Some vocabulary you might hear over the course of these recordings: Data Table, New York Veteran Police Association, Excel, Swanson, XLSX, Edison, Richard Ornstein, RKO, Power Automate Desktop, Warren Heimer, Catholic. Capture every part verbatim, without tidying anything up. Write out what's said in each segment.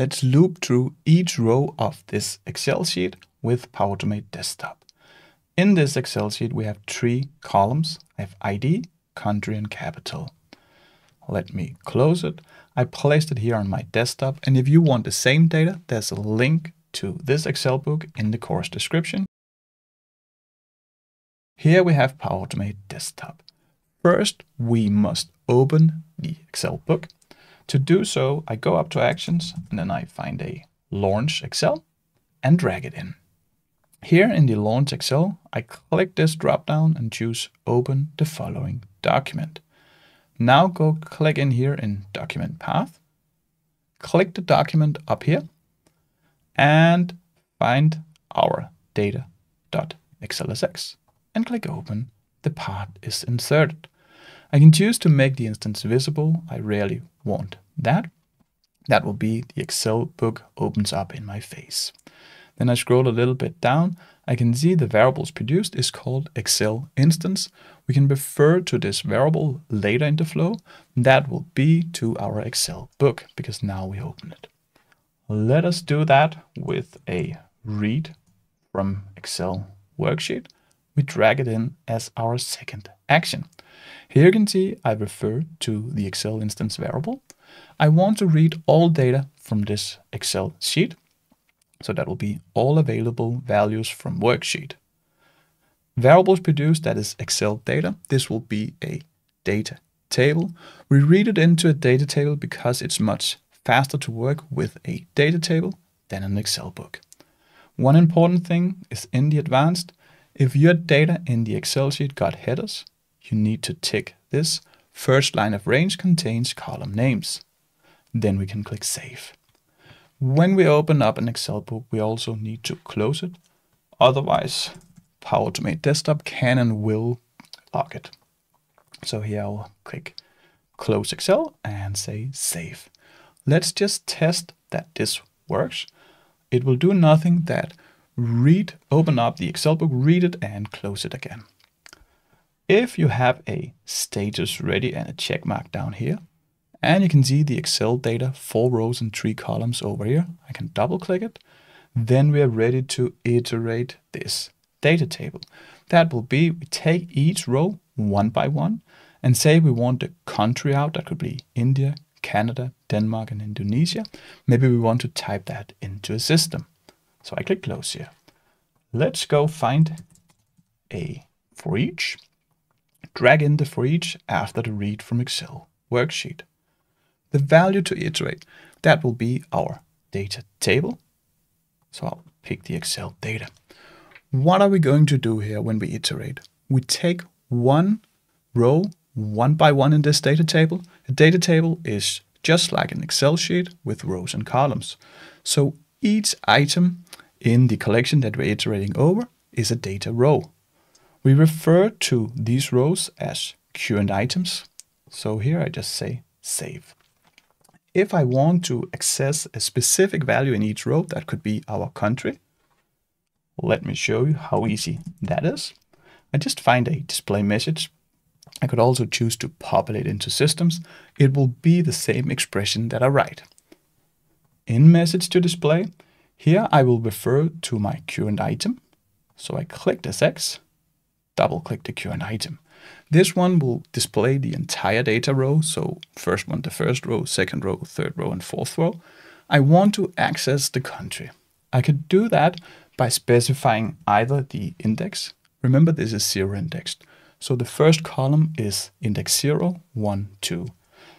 let's loop through each row of this Excel sheet with Power Automate Desktop. In this Excel sheet, we have three columns. I have I D, country, and capital. Let me close it. I placed it here on my desktop. And if you want the same data, there's a link to this Excel book in the course description. Here we have Power Automate Desktop. First, we must open the Excel book. To do so, I go up to Actions, and then I find a Launch Excel and drag it in. Here in the Launch Excel, I click this drop-down and choose Open the following document. Now go click in here in Document Path, click the document up here, and find our data dot x l s x and click Open. The part is inserted. I can choose to make the instance visible. I rarely want that. That will be the Excel book opens up in my face. Then I scroll a little bit down. I can see the variables produced is called Excel instance. We can refer to this variable later in the flow. That will be to our Excel book because now we open it. Let us do that with a read from Excel worksheet. We drag it in as our second action. Here you can see I refer to the Excel instance variable. I want to read all data from this Excel sheet. So that will be all available values from worksheet. Variables produced, that is Excel data. This will be a data table. We read it into a data table because it's much faster to work with a data table than an Excel book. One important thing is in the advanced, if your data in the Excel sheet got headers, you need to tick this. First line of range contains column names. Then we can click Save. When we open up an Excel book, we also need to close it. Otherwise, Power Automate Desktop can and will lock it. So here I'll click Close Excel and say Save. Let's just test that this works. It will do nothing that read, open up the Excel book, read it, and close it again. If you have a status ready and a check mark down here, and you can see the Excel data, four rows and three columns over here, I can double click it. Then we are ready to iterate this data table. That will be, we take each row one by one and say we want the country out. That could be India, Canada, Denmark, and Indonesia. Maybe we want to type that into a system. So I click Close here. Let's go find a for each. Drag in the for each after the read from Excel worksheet. The value to iterate, that will be our data table. So I'll pick the Excel data. What are we going to do here when we iterate? We take one row one by one in this data table. A data table is just like an Excel sheet with rows and columns. So each item in the collection that we're iterating over is a data row. We refer to these rows as current items. So here I just say Save. If I want to access a specific value in each row, that could be our country. Let me show you how easy that is. I just find a display message. I could also choose to populate into systems. It will be the same expression that I write. In message to display, here I will refer to my current item. So I click this X, double click the current item. This one will display the entire data row. So first one, the first row, second row, third row, and fourth row. I want to access the country. I could do that by specifying either the index. Remember, this is zero indexed. So the first column is index zero, one, two.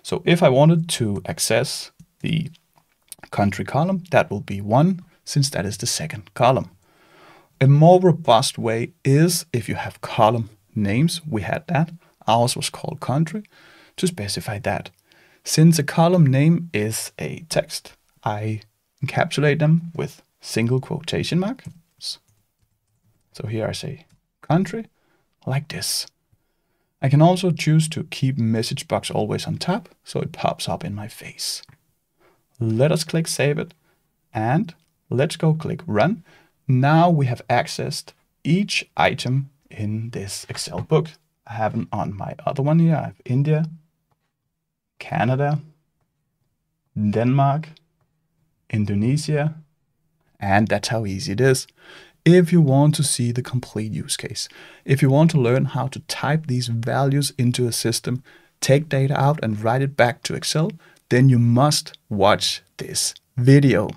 So if I wanted to access the country column, that will be one, since that is the second column. A more robust way is if you have column names, we had that, ours was called country, to specify that. Since a column name is a text, I encapsulate them with single quotation marks. So here I say country, like this. I can also choose to keep message box always on top, so it pops up in my face. Let us click Save it, and let's go click Run. Now we have accessed each item in this Excel book. I have them on my other one here. I have India, Canada, Denmark, Indonesia, and that's how easy it is. If you want to see the complete use case, if you want to learn how to type these values into a system, take data out and write it back to Excel, then you must watch this video.